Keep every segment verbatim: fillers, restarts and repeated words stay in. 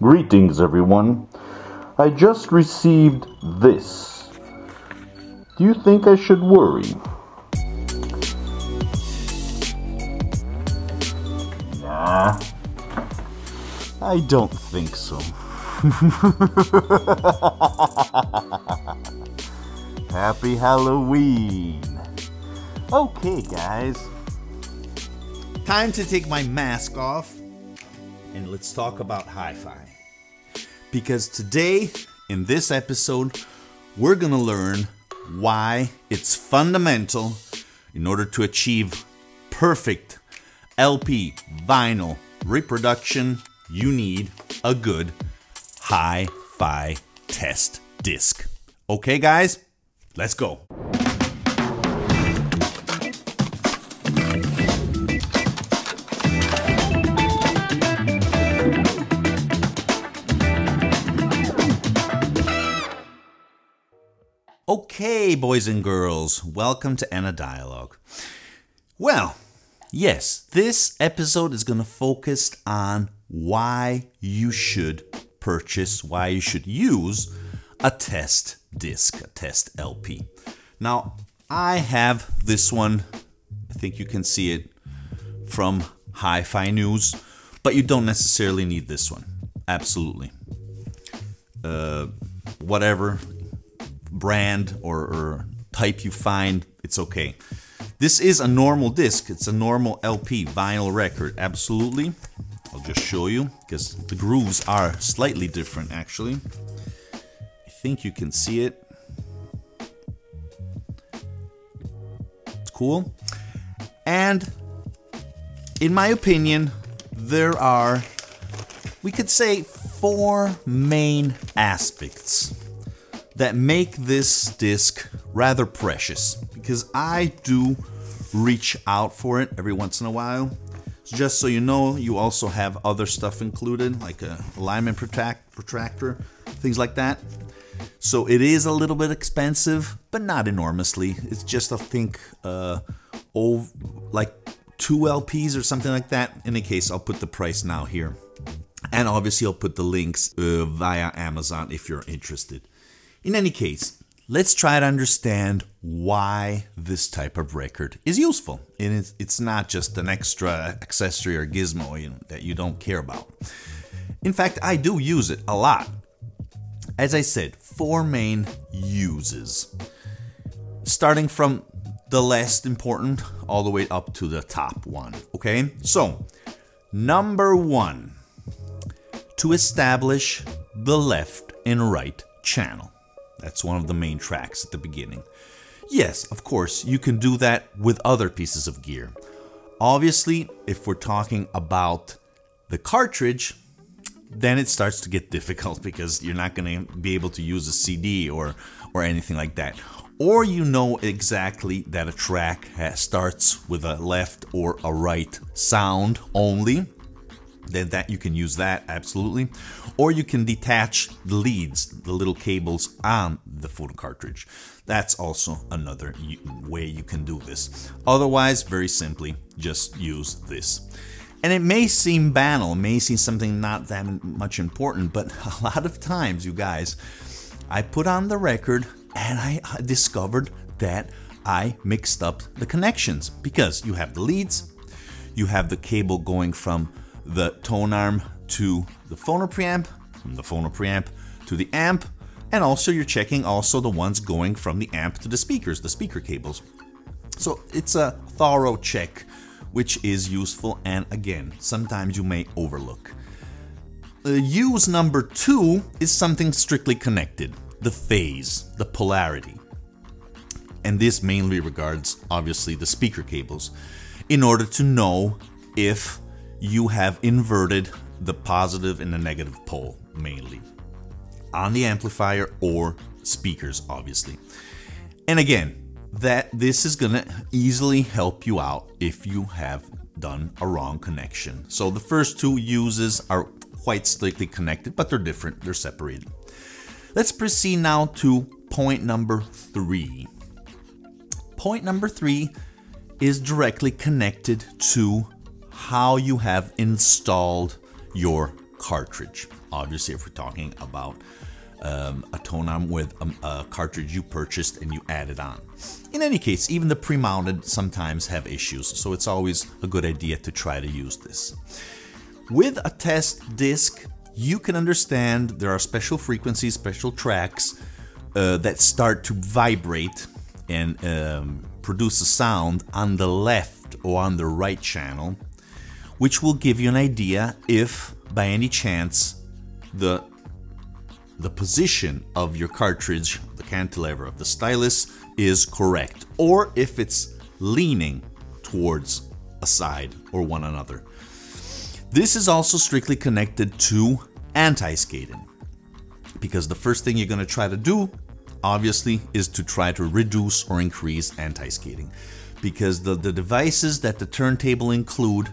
Greetings, everyone. I just received this. Do you think I should worry? Nah. I don't think so. Happy Halloween! Okay, guys. Time to take my mask off and let's talk about hi-fi. Because today, in this episode, we're gonna learn why it's fundamental in order to achieve perfect L P vinyl reproduction, you need a good hi-fi test disc. Okay, guys, let's go. Okay, boys and girls, welcome to Analog. Well, yes, this episode is going to focus on why you should purchase, why you should use a test disc, a test L P. Now, I have this one, I think you can see it, from Hi-Fi News, but you don't necessarily need this one, absolutely. Uh, whatever brand or, or type you find, it's okay. This is a normal disc, it's a normal L P, vinyl record, absolutely. I'll just show you, because the grooves are slightly different actually. I think you can see it. It's cool. And in my opinion, there are, we could say, four main aspects that make this disc rather precious, because I do reach out for it every once in a while. So just so you know, you also have other stuff included, like a alignment protract protractor, things like that. So it is a little bit expensive, but not enormously. It's just, I think, uh, over, like two L Ps or something like that. In any case, I'll put the price now here. And obviously I'll put the links uh, via Amazon if you're interested. In any case, let's try to understand why this type of record is useful. And it's not just an extra accessory or gizmo, you know, that you don't care about. In fact, I do use it a lot. As I said, four main uses. Starting from the least important all the way up to the top one, okay? So, number one, to establish the left and right channel. That's one of the main tracks at the beginning. Yes, of course, you can do that with other pieces of gear. Obviously, if we're talking about the cartridge, then it starts to get difficult because you're not going to be able to use a C D or, or anything like that. Or you know exactly that a track has, starts with a left or a right sound only. Then that you can use that, absolutely. Or you can detach the leads, the little cables on the full cartridge. That's also another way you can do this. Otherwise, very simply, just use this. And it may seem banal, it may seem something not that much important, but a lot of times, you guys, I put on the record and I discovered that I mixed up the connections, because you have the leads, you have the cable going from the tone arm to the phono preamp, from the phono preamp to the amp, and also you're checking also the ones going from the amp to the speakers, the speaker cables. So it's a thorough check, which is useful, and again, sometimes you may overlook. Uh, use number two is something strictly connected, the phase, the polarity. And this mainly regards, obviously, the speaker cables, in order to know if you have inverted the positive and the negative pole, mainly on the amplifier or speakers, obviously. And again, that this is gonna easily help you out if you have done a wrong connection. So the first two uses are quite strictly connected, but they're different, they're separated. Let's proceed now to point number three. Point number three is directly connected to how you have installed your cartridge. Obviously, if we're talking about um, a tone arm with a, a cartridge you purchased and you added on. In any case, even the pre-mounted sometimes have issues, so it's always a good idea to try to use this. With a test disc, you can understand there are special frequencies, special tracks uh, that start to vibrate and um, produce a sound on the left or on the right channel, which will give you an idea if by any chance the, the position of your cartridge, the cantilever of the stylus, is correct, or if it's leaning towards a side or one another. This is also strictly connected to anti-skating, because the first thing you're going to try to do, obviously, is to try to reduce or increase anti-skating, because the, the devices that the turntable include,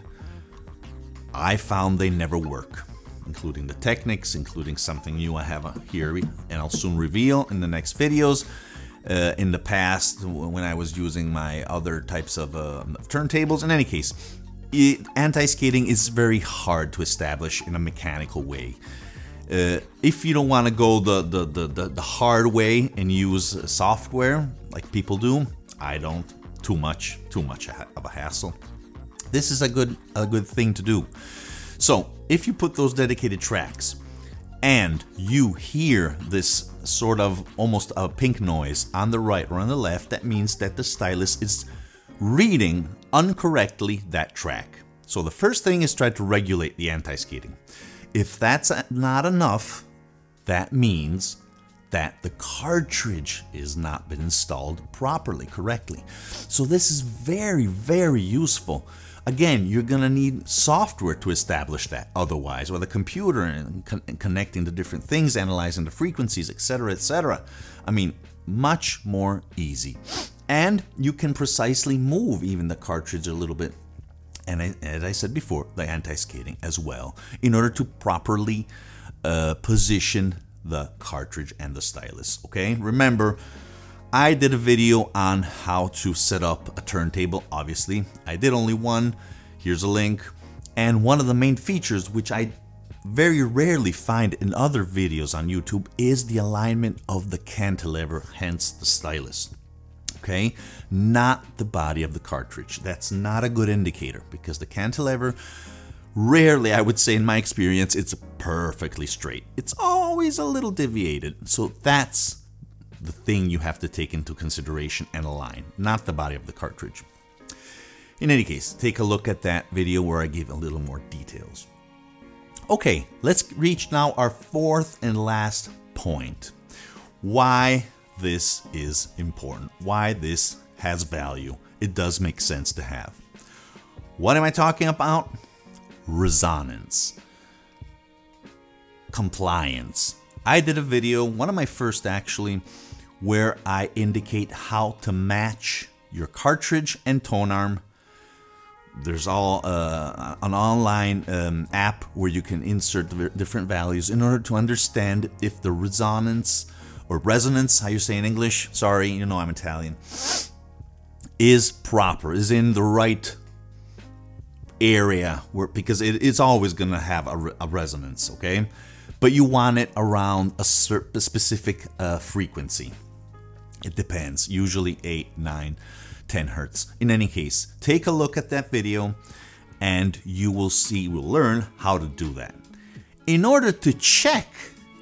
I found they never work, including the Technics, including something new I have here, and I'll soon reveal in the next videos. Uh, in the past, when I was using my other types of, uh, of turntables, in any case, anti-skating is very hard to establish in a mechanical way. Uh, if you don't want to go the, the, the, the hard way and use software like people do, I don't, too much, too much of a hassle. This is a good, a good thing to do. So if you put those dedicated tracks and you hear this sort of almost a pink noise on the right or on the left, that means that the stylus is reading incorrectly that track. So the first thing is try to regulate the anti-skating. If that's not enough, that means that the cartridge has not been installed properly, correctly. So this is very, very useful. Again, you're gonna need software to establish that otherwise, or the computer and con connecting the different things, analyzing the frequencies, et cetera, et cetera. I mean, much more easy. And you can precisely move even the cartridge a little bit, and I, as I said before, the anti-skating as well, in order to properly uh, position the cartridge and the stylus, okay? Remember, I did a video on how to set up a turntable, obviously. I did only one, here's a link. And one of the main features, which I very rarely find in other videos on YouTube, is the alignment of the cantilever, hence the stylus. Okay, not the body of the cartridge. That's not a good indicator, because the cantilever, rarely, I would say in my experience, it's perfectly straight. It's always a little deviated. So that's the thing you have to take into consideration and align, not the body of the cartridge. In any case, take a look at that video where I give a little more details. Okay, let's reach now our fourth and last point. Why this is important, why this has value. It does make sense to have. What am I talking about? Resonance. Compliance. I did a video, one of my first actually, where I indicate how to match your cartridge and tone arm. There's all uh, an online um, app where you can insert different values in order to understand if the resonance or resonance, how you say in English, sorry, you know I'm Italian, is proper, is in the right area, where, because it, it's always going to have a, re a resonance, okay? But you want it around a specific uh, frequency. It depends, usually eight, nine, ten hertz. In any case, take a look at that video and you will see, we'll learn how to do that. In order to check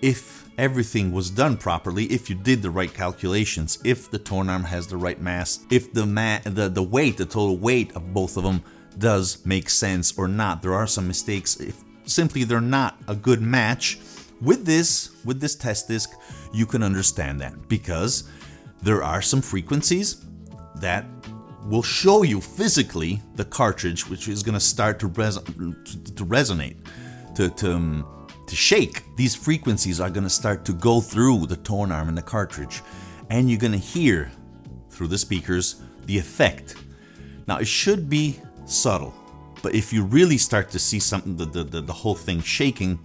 if everything was done properly, if you did the right calculations, if the tone arm has the right mass, if the ma the, the weight, the total weight of both of them does make sense or not. There are some mistakes, if simply they're not a good match. With this, with this test disc, you can understand that, because there are some frequencies that will show you physically the cartridge, which is gonna start to, res to, to resonate, to, to um, to shake. These frequencies are going to start to go through the tone arm and the cartridge, and you're going to hear through the speakers the effect. Now it should be subtle, but if you really start to see something, the, the, the, the whole thing shaking,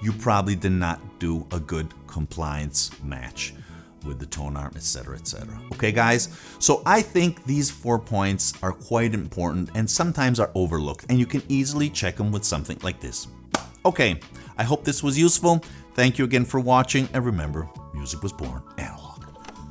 you probably did not do a good compliance match with the tone arm, et cetera, et cetera. Okay, guys? So I think these four points are quite important and sometimes are overlooked, and you can easily check them with something like this. Okay, I hope this was useful. Thank you again for watching, and remember, music was born analog.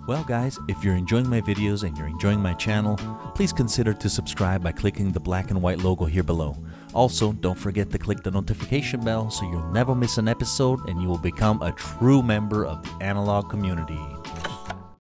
Well, guys, if you're enjoying my videos and you're enjoying my channel, please consider to subscribe by clicking the black and white logo here below. Also, don't forget to click the notification bell so you'll never miss an episode and you will become a true member of the Analog community.